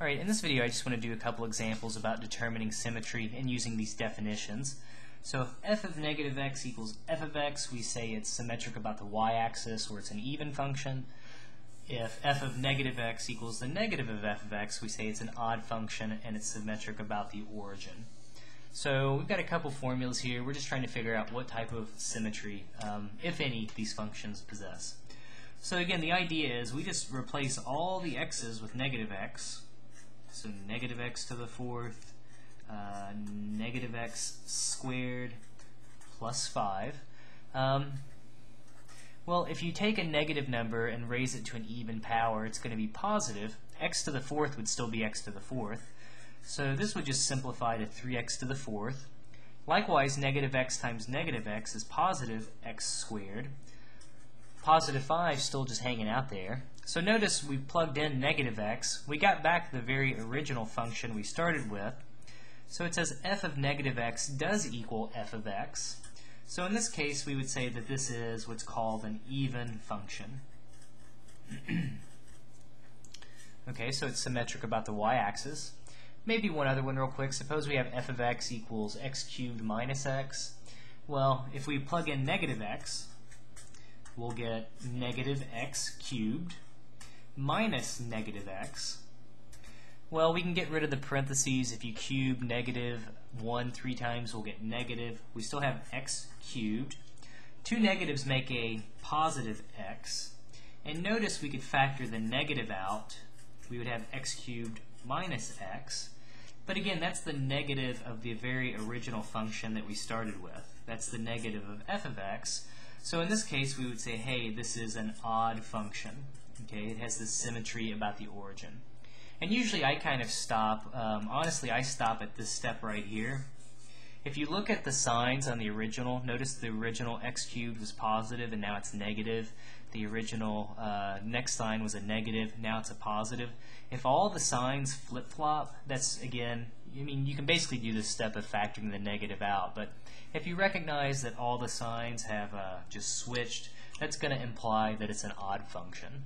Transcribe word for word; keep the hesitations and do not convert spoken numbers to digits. Alright, in this video I just want to do a couple examples about determining symmetry and using these definitions. So if f of negative x equals f of x, we say it's symmetric about the y-axis or it's an even function. If f of negative x equals the negative of f of x, we say it's an odd function and it's symmetric about the origin. So we've got a couple formulas here. We're just trying to figure out what type of symmetry, um, if any, these functions possess. So again, the idea is we just replace all the x's with negative x. So negative x to the fourth, uh, negative x squared plus five. Um, well, if you take a negative number and raise it to an even power, it's going to be positive. X to the fourth would still be x to the fourth. So this would just simplify to three x to the fourth. Likewise, negative x times negative x is positive x squared. Positive five still just hanging out there. So notice we plugged in negative x. We got back the very original function we started with. So it says f of negative x does equal f of x. So in this case, we would say that this is what's called an even function. Okay, so it's symmetric about the y-axis. Maybe one other one real quick. Suppose we have f of x equals x cubed minus x. Well, if we plug in negative x, we'll get negative x cubed minus negative x. Well, we can get rid of the parentheses. If you cube negative one three times, we'll get negative. We still have x cubed. Two negatives make a positive x. And notice we could factor the negative out. We would have x cubed minus x. But again, that's the negative of the very original function that we started with. That's the negative of f of x. So in this case, we would say, hey, this is an odd function. Okay, it has this symmetry about the origin. And usually I kind of stop, um, honestly, I stop at this step right here. If you look at the signs on the original, notice the original x cubed was positive and now it's negative. The original uh, next sign was a negative, now it's a positive. If all the signs flip-flop, that's, again, I mean, you can basically do this step of factoring the negative out, but if you recognize that all the signs have uh, just switched, that's going to imply that it's an odd function.